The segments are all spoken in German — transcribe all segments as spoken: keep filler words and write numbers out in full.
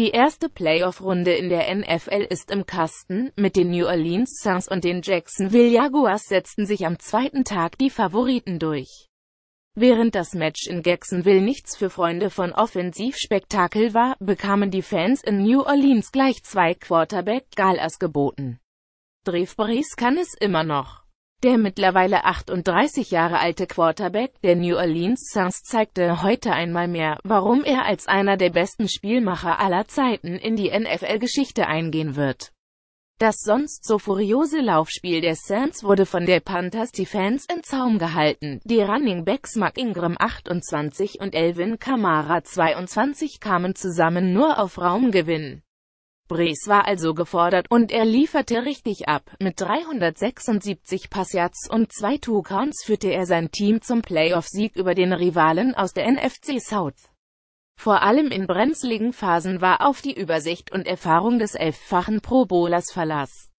Die erste Playoff-Runde in der N F L ist im Kasten. Mit den New Orleans Saints und den Jacksonville Jaguars setzten sich am zweiten Tag die Favoriten durch. Während das Match in Jacksonville nichts für Freunde von Offensivspektakel war, bekamen die Fans in New Orleans gleich zwei Quarterback-Galas geboten. Drew Brees kann es immer noch. Der mittlerweile achtunddreißig Jahre alte Quarterback der New Orleans Saints zeigte heute einmal mehr, warum er als einer der besten Spielmacher aller Zeiten in die N F L-Geschichte eingehen wird. Das sonst so furiose Laufspiel der Saints wurde von der Panthers die Fans in Zaum gehalten. Die Running Backs Mark Ingram achtundzwanzig und Alvin Kamara zweiundzwanzig kamen zusammen nur auf Raumgewinn. Brees war also gefordert, und er lieferte richtig ab. Mit dreihundertsechsundsiebzig Passyards und zwei Touchdowns führte er sein Team zum Playoff-Sieg über den Rivalen aus der N F C South. Vor allem in brenzligen Phasen war auf die Übersicht und Erfahrung des elffachen Pro Bowlers Verlass.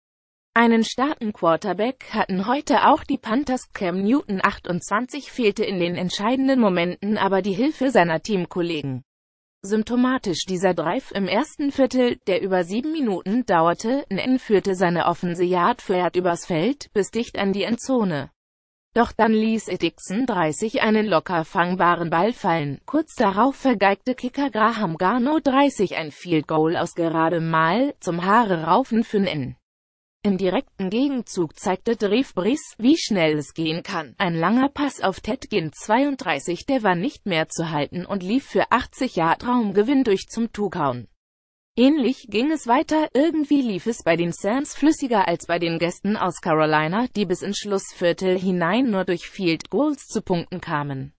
Einen starken Quarterback hatten heute auch die Panthers. Cam Newton achtundzwanzig fehlte in den entscheidenden Momenten aber die Hilfe seiner Teamkollegen. Symptomatisch dieser Drive im ersten Viertel, der über sieben Minuten dauerte, N N führte seine Offense Yard für Yard übers Feld, bis dicht an die Endzone. Doch dann ließ Ed Dickson dreißig einen locker fangbaren Ball fallen. Kurz darauf vergeigte Kicker Graham Gano dreißig ein Field Goal aus geradem Mal, zum Haare raufen für N N. Im direkten Gegenzug zeigte Drew Brees, wie schnell es gehen kann. Ein langer Pass auf Ted Ginn zweiunddreißig, der war nicht mehr zu halten und lief für achtzig Yard Raumgewinn durch zum Touchdown. Ähnlich ging es weiter, irgendwie lief es bei den Saints flüssiger als bei den Gästen aus Carolina, die bis ins Schlussviertel hinein nur durch Field Goals zu Punkten kamen.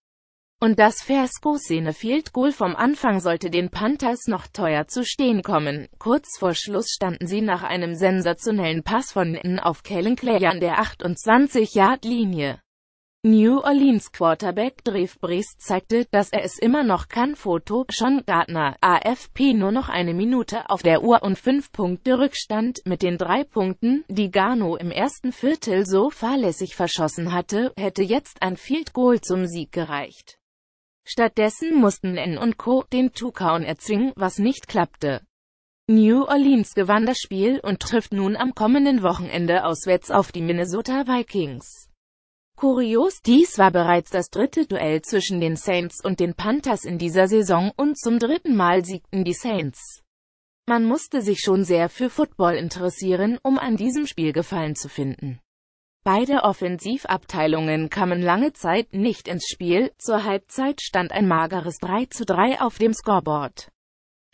Und das Fiasko-Szene Field Goal vom Anfang sollte den Panthers noch teuer zu stehen kommen. Kurz vor Schluss standen sie nach einem sensationellen Pass von N N auf Kellen Clay an der achtundzwanzig-Yard-Linie. New Orleans Quarterback Drew Brees zeigte, dass er es immer noch kann. Foto: Sean Gardner, A F P. Nur noch eine Minute auf der Uhr und fünf Punkte Rückstand. Mit den drei Punkten, die Gano im ersten Viertel so fahrlässig verschossen hatte, hätte jetzt ein Field Goal zum Sieg gereicht. Stattdessen mussten N und Co. den Touchdown erzwingen, was nicht klappte. New Orleans gewann das Spiel und trifft nun am kommenden Wochenende auswärts auf die Minnesota Vikings. Kurios, dies war bereits das dritte Duell zwischen den Saints und den Panthers in dieser Saison, und zum dritten Mal siegten die Saints. Man musste sich schon sehr für Football interessieren, um an diesem Spiel Gefallen zu finden. Beide Offensivabteilungen kamen lange Zeit nicht ins Spiel. Zur Halbzeit stand ein mageres drei zu drei auf dem Scoreboard.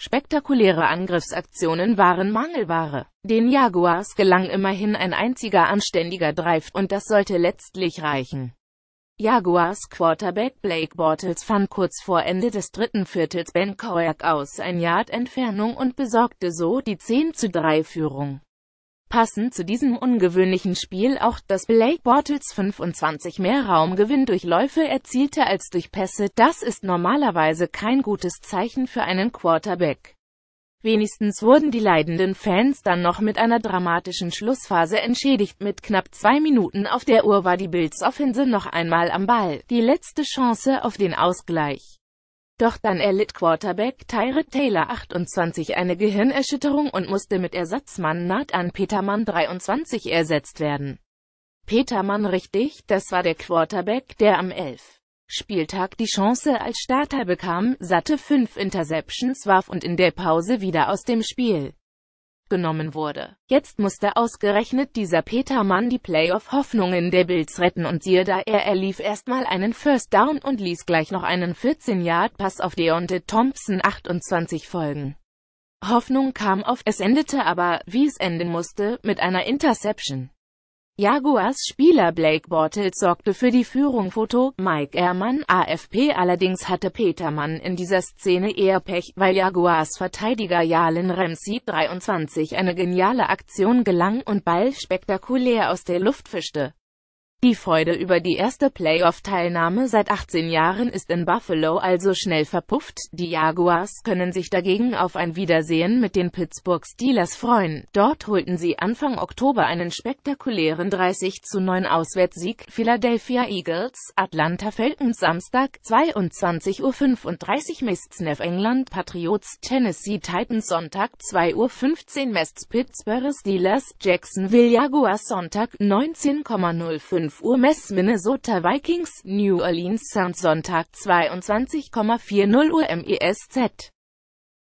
Spektakuläre Angriffsaktionen waren Mangelware. Den Jaguars gelang immerhin ein einziger anständiger Drive, und das sollte letztlich reichen. Jaguars Quarterback Blake Bortles fand kurz vor Ende des dritten Viertels Ben Koyack aus ein Yard Entfernung und besorgte so die zehn zu drei Führung. Passend zu diesem ungewöhnlichen Spiel auch, dass Blake Bortles fünfundzwanzig mehr Raumgewinn durch Läufe erzielte als durch Pässe. Das ist normalerweise kein gutes Zeichen für einen Quarterback. Wenigstens wurden die leidenden Fans dann noch mit einer dramatischen Schlussphase entschädigt. Mit knapp zwei Minuten auf der Uhr war die Bills Offense noch einmal am Ball, die letzte Chance auf den Ausgleich. Doch dann erlitt Quarterback Taylehu Taylor achtundzwanzig eine Gehirnerschütterung und musste mit Ersatzmann Nathan Peterman dreiundzwanzig ersetzt werden. Peterman, richtig, das war der Quarterback, der am elften Spieltag die Chance als Starter bekam, satte fünf Interceptions warf und in der Pause wieder aus dem Spiel genommen wurde. Jetzt musste ausgerechnet dieser Peterman die Playoff-Hoffnungen der Bills retten, und siehe da, er erlief erstmal einen First Down und ließ gleich noch einen vierzehn-Yard-Pass auf Deonte Thompson achtundzwanzig folgen. Hoffnung kam auf, es endete aber, wie es enden musste, mit einer Interception. Jaguars Spieler Blake Bortles sorgte für die Führung. Foto: Mike Ehrmann, A F P. Allerdings hatte Peterman in dieser Szene eher Pech, weil Jaguars Verteidiger Jalen Ramsey dreiundzwanzig eine geniale Aktion gelang und Ball spektakulär aus der Luft fischte. Die Freude über die erste Playoff-Teilnahme seit achtzehn Jahren ist in Buffalo also schnell verpufft. Die Jaguars können sich dagegen auf ein Wiedersehen mit den Pittsburgh Steelers freuen. Dort holten sie Anfang Oktober einen spektakulären dreißig zu neun Auswärtssieg. Philadelphia Eagles, Atlanta Falcons, Samstag, zweiundzwanzig Uhr fünfunddreißig Mists New England Patriots, Tennessee Titans, Sonntag, zwei Uhr fünfzehn Mists Pittsburgh Steelers, Jacksonville Jaguars, Sonntag, neunzehn Uhr fünf fünf Uhr Mess Minnesota Vikings, New Orleans Saints, Sonntag, zweiundzwanzig Uhr vierzig Uhr M E S T.